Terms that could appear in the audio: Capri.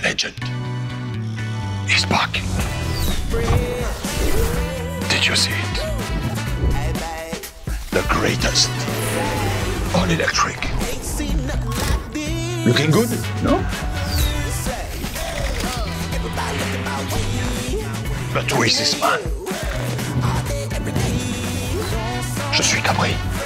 The legend is back. Did you see it? The greatest on electric. Looking good, no? But who is this man? Je suis Capri.